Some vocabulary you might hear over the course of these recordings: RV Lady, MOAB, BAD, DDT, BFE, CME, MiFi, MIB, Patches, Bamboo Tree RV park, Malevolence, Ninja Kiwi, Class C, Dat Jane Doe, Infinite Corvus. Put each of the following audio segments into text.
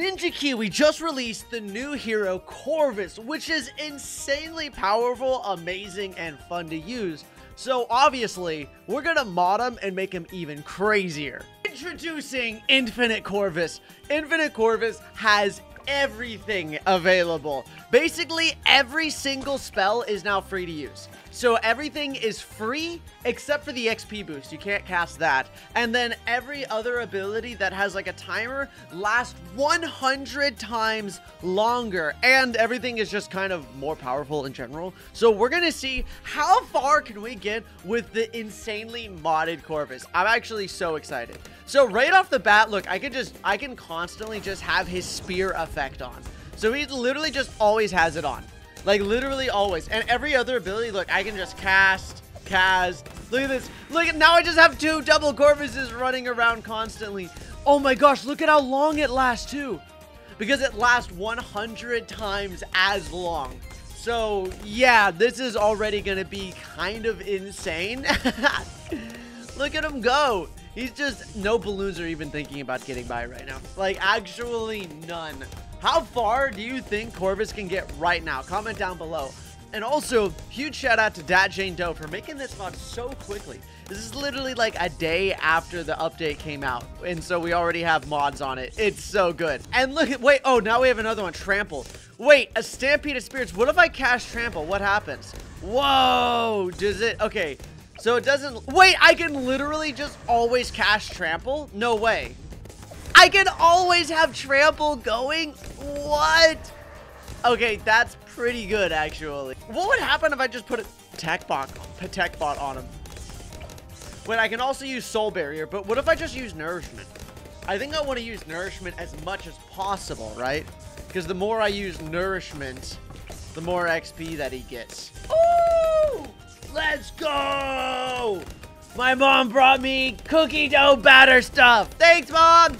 Ninja Kiwi just released the new hero Corvus, which is insanely powerful, amazing, and fun to use. So obviously, we're gonna mod him and make him even crazier. Introducing Infinite Corvus. Infinite Corvus has everything available. Basically, every single spell is now free to use. So everything is free except for the XP boost. You can't cast that. And then every other ability that has like a timer lasts 100 times longer. And everything is just kind of more powerful in general. So we're going to see how far can we get with the insanely modded Corvus. I'm actually so excited. So right off the bat, look, I can constantly just have his spear effect on. So he literally just always has it on. Like, literally always. And every other ability, look, I can just cast. Look at this. Look at, now I just have two double Corvuses running around constantly. Oh my gosh, look at how long it lasts, too. Because it lasts 100 times as long. So, yeah, this is already going to be kind of insane. Look at him go. He's just, no balloons are even thinking about getting by right now. Like, actually none. How far do you think Corvus can get right now? Comment down below. And also, huge shout out to Dat Jane Doe for making this mod so quickly. This is literally like a day after the update came out. And so we already have mods on it. It's so good. And look at, wait, oh, now we have another one, Trample. Wait, a Stampede of Spirits. What if I cast Trample? What happens? Whoa, does it, okay. So it doesn't, wait, I can literally just always cast Trample? No way. I can always have Trample going? What? Okay, that's pretty good, actually. What would happen if I just put a tech bot on him? Wait, I can also use Soul Barrier, but what if I just use Nourishment? I think I want to use Nourishment as much as possible, right? Because the more I use Nourishment, the more XP that he gets. Ooh! Let's go! My mom brought me cookie dough batter stuff. Thanks, Mom!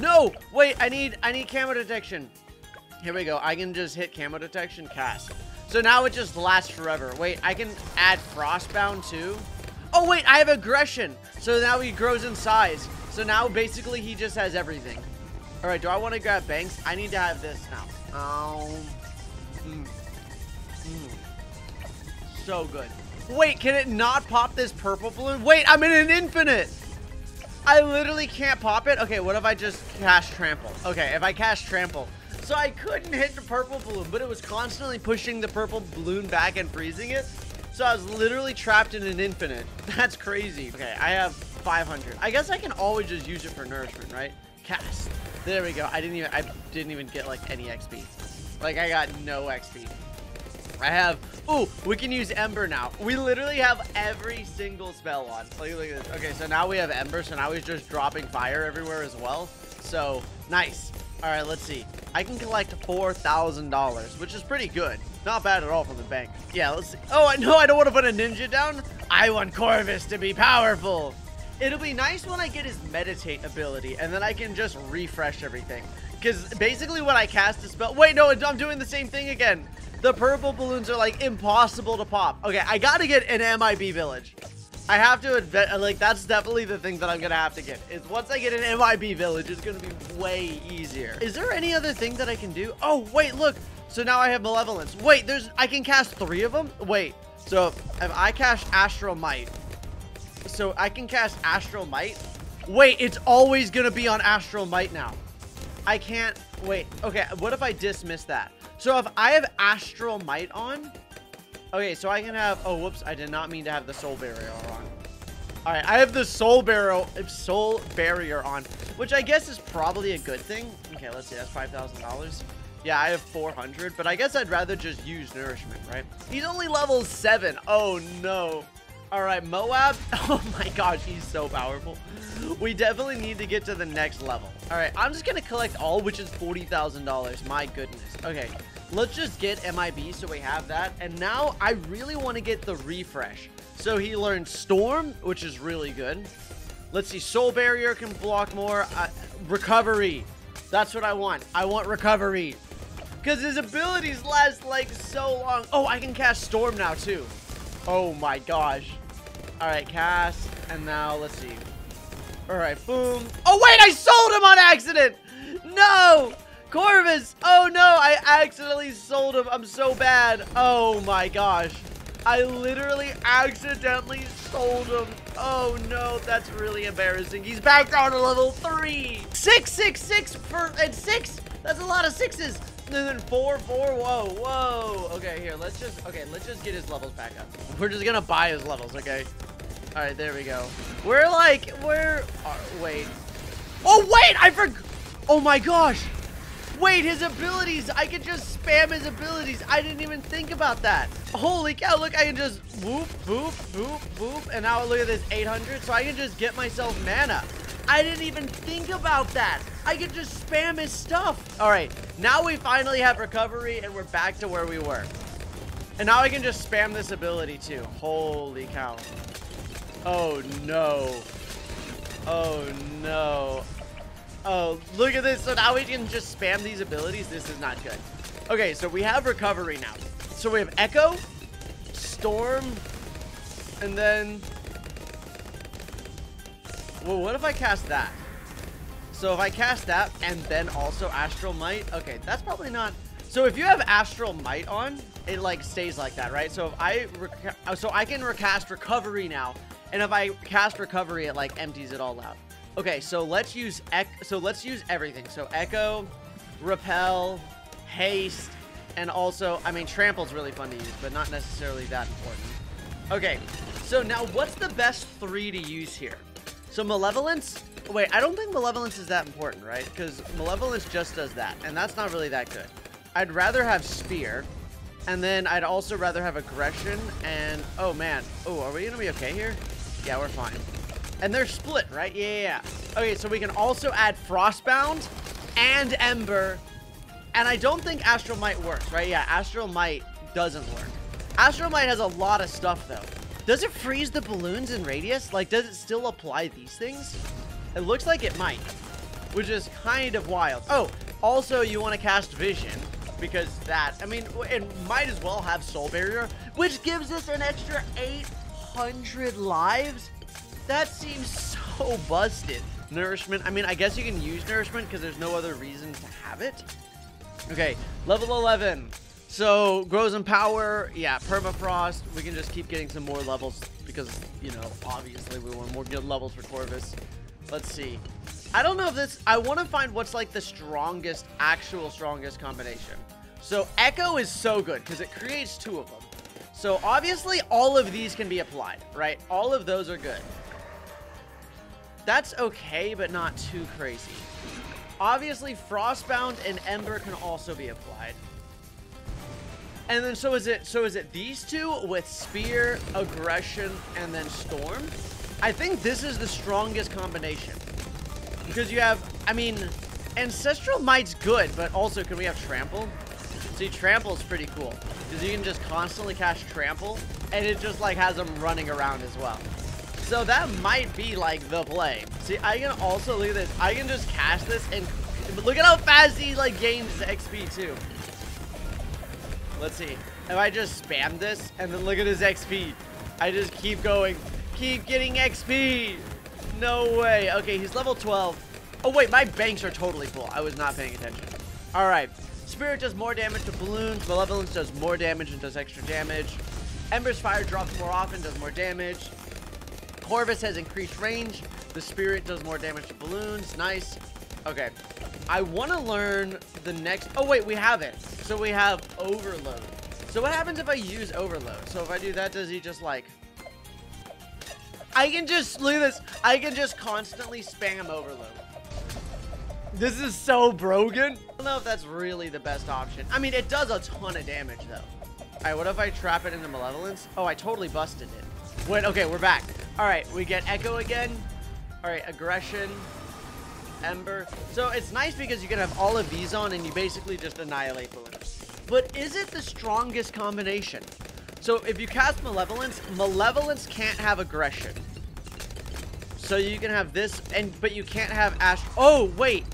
No, wait, I need camo detection. Here we go. I can just hit camo detection, cast. So now it just lasts forever. Wait, I can add frostbound too. Oh wait, I have aggression. So now he grows in size. So now basically he just has everything. All right, do I want to grab Banks? I need to have this now. So good. Wait, can it not pop this purple balloon? Wait, I'm in an infinite. I literally can't pop it. Okay, what if I just cast Trample? Okay, if I cast Trample. So I couldn't hit the purple balloon, but it was constantly pushing the purple balloon back and freezing it. So I was literally trapped in an infinite. That's crazy. Okay, I have 500. I guess I can always just use it for nourishment, right? Cast. There we go. I didn't even get like any XP. Like I got no XP. I have, ooh, we can use Ember now. We literally have every single spell on. Like, look at this. Okay, so now we have Ember, so now he's just dropping fire everywhere as well. So, nice. All right, let's see. I can collect $4,000, which is pretty good. Not bad at all from the bank. Yeah, let's see. Oh, no, I don't want to put a ninja down. I want Corvus to be powerful. It'll be nice when I get his Meditate ability, and then I can just refresh everything. Because basically when I cast a spell, wait, no, I'm doing the same thing again. The purple balloons are, like, impossible to pop. Okay, I gotta get an MIB village. I have to admit, like, that's definitely the thing that I'm gonna have to get. Is once I get an MIB village, it's gonna be way easier. Is there any other thing that I can do? Oh, wait, look. So now I have Malevolence. Wait, I can cast 3 of them? Wait, so if I cast Astral Might. So I can cast Astral Might. Wait, it's always gonna be on Astral Might now. I can't, wait. Okay, what if I dismiss that? So if I have Astral Might on, okay, so I can have, oh, whoops, I did not mean to have the Soul Barrier on. All right, I have the Soul Barrier on, which I guess is probably a good thing. Okay, let's see, that's $5,000. Yeah, I have 400, but I guess I'd rather just use Nourishment, right? He's only level 7. Oh, no. All right, MOAB. Oh, my gosh, he's so powerful. We definitely need to get to the next level. All right, I'm just going to collect all, which is $40,000. My goodness. Okay, let's just get MIB so we have that. And now I really want to get the refresh. So he learned Storm, which is really good. Let's see. Soul Barrier can block more. Recovery. That's what I want. I want Recovery. Because his abilities last, like, so long. Oh, I can cast Storm now, too. Oh, my gosh. All right, cast. And now let's see. All right, boom. Oh, wait, I sold him on accident. no! Corvus! Oh no, I accidentally sold him. I'm so bad. Oh my gosh. I literally accidentally sold him. Oh no, that's really embarrassing. He's back down to level 3. 6, 6, 6 and 6? That's a lot of 6s. And then 4, 4, whoa, whoa. Okay, here, let's just get his levels back up. We're just gonna buy his levels, okay? All right, there we go. We're like, wait. Oh, wait, I forgot. Oh my gosh. Wait, his abilities. I could just spam his abilities. I didn't even think about that. Holy cow, look, I can just boop, boop, boop, boop. And now look at this, 800. So I can just get myself mana. I didn't even think about that. I could just spam his stuff. All right, now we finally have recovery and we're back to where we were. And now I can just spam this ability too. Holy cow. Oh no. Oh no. Oh, look at this. So now we can just spam these abilities. This is not good. Okay, so we have recovery now. So we have Echo, Storm, and then... well, what if I cast that? So if I cast that and then also Astral Might, okay, that's probably not... so if you have Astral Might on, it like stays like that, right? So if I can recast recovery now, and if I cast recovery, it like empties it all out. Okay, so let's use everything. So Echo, Repel, Haste, and also, I mean, Trample's really fun to use, but not necessarily that important. Okay, so now what's the best 3 to use here? So Malevolence, wait, I don't think Malevolence is that important, right? Because Malevolence just does that, and that's not really that good. I'd rather have Spear, and then I'd also rather have Aggression, and, oh man, oh, are we gonna be okay here? Yeah, we're fine. And they're split, right? Yeah. Okay, so we can also add Frostbound and Ember. And I don't think Astral Might works, right? Yeah, Astral Might doesn't work. Astral Might has a lot of stuff, though. Does it freeze the balloons in Radius? Like, does it still apply these things? It looks like it might, which is kind of wild. Oh, also, you want to cast Vision, because that... I mean, it might as well have Soul Barrier, which gives us an extra 800 lives. That seems so busted. Nourishment. I mean, I guess you can use Nourishment because there's no other reason to have it. Okay, level 11. So, grows in power. Yeah, Permafrost. We can just keep getting some more levels because, you know, obviously we want more good levels for Corvus. Let's see. I don't know if this... I want to find what's, like, the strongest, actual strongest combination. So, Echo is so good because it creates 2 of them. So, obviously, all of these can be applied, right? All of those are good. That's okay, but not too crazy. Obviously, Frostbound and Ember can also be applied. And then, so is it these 2 with Spear, Aggression, and then Storm? I think this is the strongest combination. Because you have, I mean, Ancestral Might's good, but also, can we have Trample? See, Trample's pretty cool. Because you can just constantly cast Trample, and it just, like, has them running around as well. So that might be, like, the play. See, I can also, look at this. I can just cast this, and look at how fast he, like, gains XP, too. Let's see. If I just spam this, and then look at his XP. I just keep going. Keep getting XP. No way. Okay, he's level 12. Oh, wait, my banks are totally full. I was not paying attention. All right. Spirit does more damage to balloons. Malevolence does more damage and does extra damage. Ember's Fire drops more often, does more damage. Corvus has increased range. The Spirit does more damage to balloons. Nice. Okay. I want to learn the next... oh, wait. We have it. So we have Overload. So what happens if I use Overload? So if I do that, does he just like... I can just... look at this. I can just constantly spam Overload. This is so broken. I don't know if that's really the best option. I mean, it does a ton of damage, though. All right. What if I trap it into Malevolence? Oh, I totally busted it. Wait. Okay. We're back. All right, we get Echo again. All right, Aggression, Ember. So it's nice because you can have all of these on and you basically just annihilate balloons. But is it the strongest combination? So if you cast Malevolence, Malevolence can't have Aggression. So you can have this, and but you can't have Ash. Oh, wait.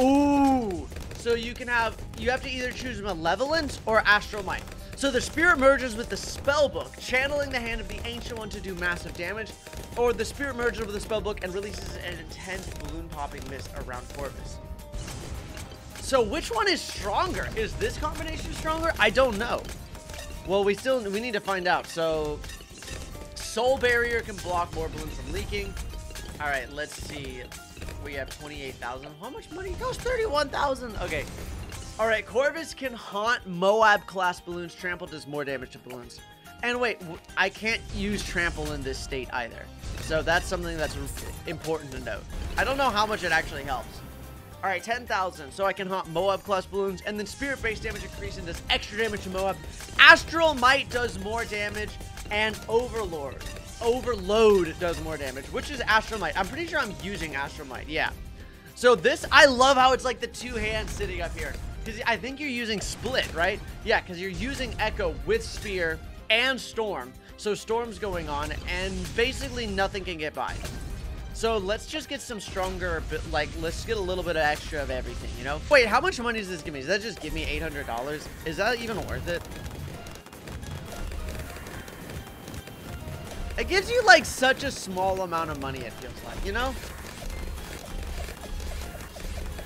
Ooh. So you can have, you have to either choose Malevolence or Astral Might. So the Spirit merges with the Spellbook, channeling the hand of the Ancient One to do massive damage, or the Spirit merges with the Spellbook and releases an intense balloon-popping mist around Corvus. So which one is stronger? Is this combination stronger? I don't know. Well, we need to find out. So Soul Barrier can block more balloons from leaking. All right, let's see. We have 28,000. How much money? It goes 31,000. Okay. All right, Corvus can haunt MOAB class balloons. Trample does more damage to balloons. And wait, I can't use Trample in this state either. So that's something that's important to note. I don't know how much it actually helps. All right, 10,000. So I can haunt MOAB class balloons. And then Spirit-based damage increase and does extra damage to MOAB. Astral Might does more damage. And Overload does more damage, which is Astral Might. I'm pretty sure I'm using Astral Might, yeah. So this, I love how it's like the two hands sitting up here. Because I think you're using Split, right? Yeah, because you're using Echo with Spear and Storm. So Storm's going on, and basically nothing can get by. So let's just get some stronger, but like, let's get a little bit of extra of everything, you know? Wait, how much money does this give me? Does that just give me $800? Is that even worth it? It gives you like such a small amount of money, it feels like, you know?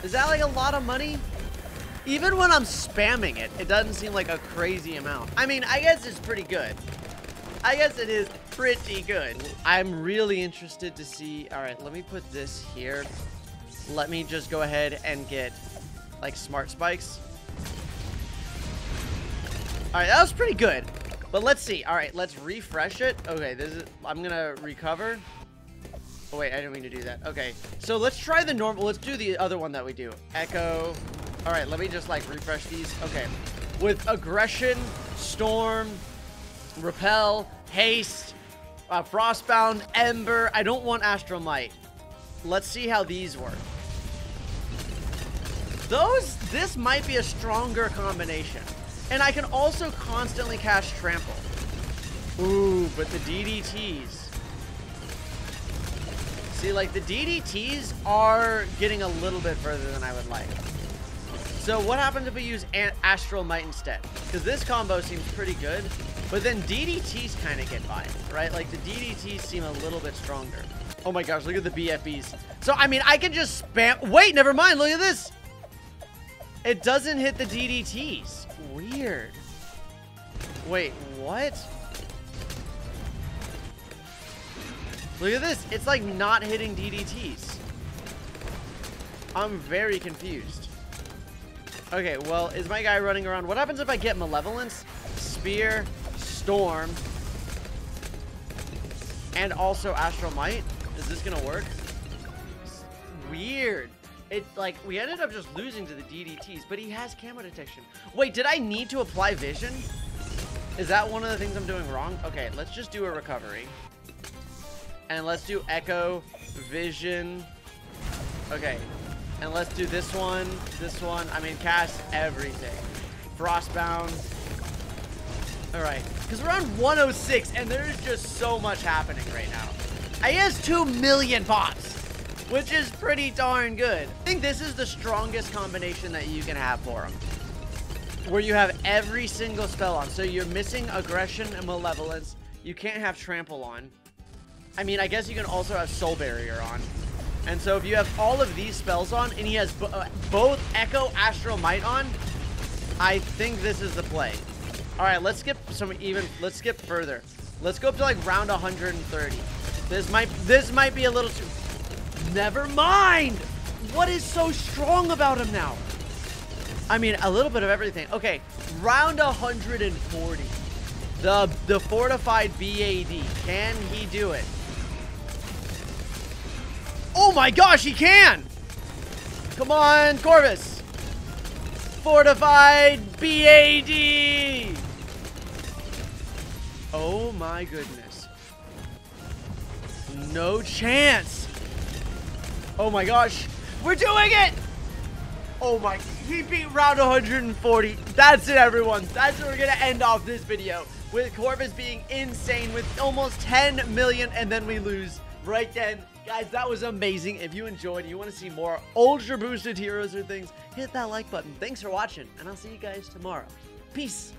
Is that like a lot of money? Even when I'm spamming it, it doesn't seem like a crazy amount. I mean, I guess it's pretty good. I guess it is pretty good. I'm really interested to see. All right, let me put this here. Let me just go ahead and get like smart spikes. All right, that was pretty good. But let's see. All right, let's refresh it. Okay, this is. I'm gonna recover. Oh wait, I didn't mean to do that. Okay, so let's try the normal. Let's do the other one that we do. Echo. All right, let me just like refresh these. Okay, with aggression, storm, repel, haste, frostbound, ember. I don't want astral might. Let's see how these work. Those. This might be a stronger combination. And I can also constantly cast Trample. Ooh, but the DDTs. See, like, the DDTs are getting a little bit further than I would like. So what happens if we use Astral Might instead? Because this combo seems pretty good. But then DDTs kind of get by, right? Like, the DDTs seem a little bit stronger. Oh my gosh, look at the BFEs. So, I mean, I can just spam... Wait, never mind, look at this! It doesn't hit the DDTs. Weird. Wait, what? Look at this. It's like not hitting DDTs. I'm very confused. Okay, well, is my guy running around? What happens if I get Malevolence, Spear, Storm, and also Astral Might? Is this gonna work? Weird. It's like, we ended up just losing to the DDTs, but he has camo detection. Wait, did I need to apply vision? Is that one of the things I'm doing wrong? Okay, let's just do a recovery. And let's do echo, vision. Okay, and let's do this one. I mean, cast everything. Frostbound. All right, because we're on 106, and there's just so much happening right now. He has 2 million pops. Which is pretty darn good. I think this is the strongest combination that you can have for him. Where you have every single spell on. So you're missing aggression and malevolence. You can't have trample on. I mean, I guess you can also have soul barrier on. And so if you have all of these spells on and he has both echo astral might on, I think this is the play. All right, let's skip some even, let's skip further. Let's go up to like round 130. This might be a little too... Never mind! What is so strong about him now? I mean, a little bit of everything. Okay, round 140. The fortified BAD. Can he do it? Oh my gosh, he can! Come on, Corvus! Fortified BAD! Oh my goodness. No chance! Oh my gosh, we're doing it! Oh my, he beat round 140. That's it, everyone. That's where we're gonna end off this video, with Corvus being insane with almost 10 million, and then we lose right then. Guys, that was amazing. If you enjoyed and you want to see more ultra boosted heroes or things, hit that like button. Thanks for watching, and I'll see you guys tomorrow. Peace.